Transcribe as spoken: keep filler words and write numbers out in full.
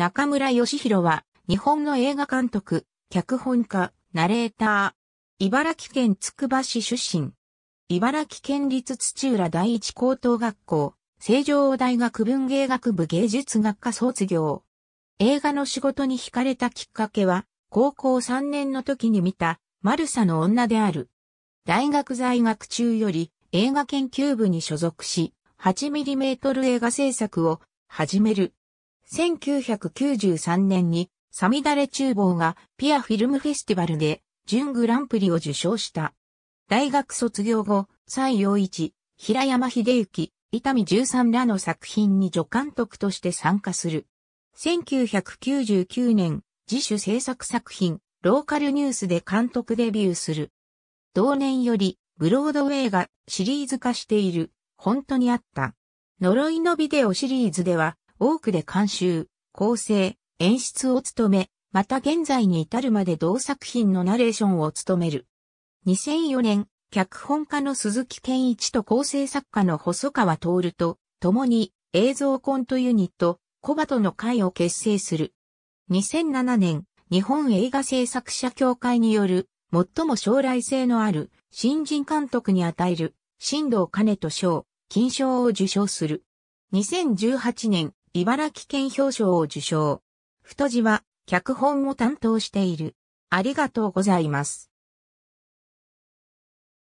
中村義弘は、日本の映画監督、脚本家、ナレーター。茨城県つくば市出身。茨城県立土浦第一高等学校、成城大学文芸学部芸術学科卒業。映画の仕事に惹かれたきっかけは、高校さんねんの時に見た、マルサの女である。大学在学中より、映画研究部に所属し、はちミリ 映画制作を始める。せんきゅうひゃくきゅうじゅうさんねんに、さみだれ厨房がピアフィルムフェスティバルで準グランプリを受賞した。大学卒業後、崔洋一、平山秀行、伊丹十三らの作品に助監督として参加する。せんきゅうひゃくきゅうじゅうきゅうねん、自主制作作品、ローカルニュースで監督デビューする。同年より、ブロードウェイがシリーズ化している、本当にあった。呪いのビデオシリーズでは、多くで監修、構成、演出を務め、また現在に至るまで同作品のナレーションを務める。にせんよねん、脚本家の鈴木健一と構成作家の細川徹と共に映像コントユニット、コバトの会を結成する。にせんななねん、日本映画制作者協会による最も将来性のある新人監督に与える新藤兼人賞、金賞を受賞する。にせんじゅうはちねん、茨城県表彰を受賞。太字は脚本を担当している。ありがとうございます。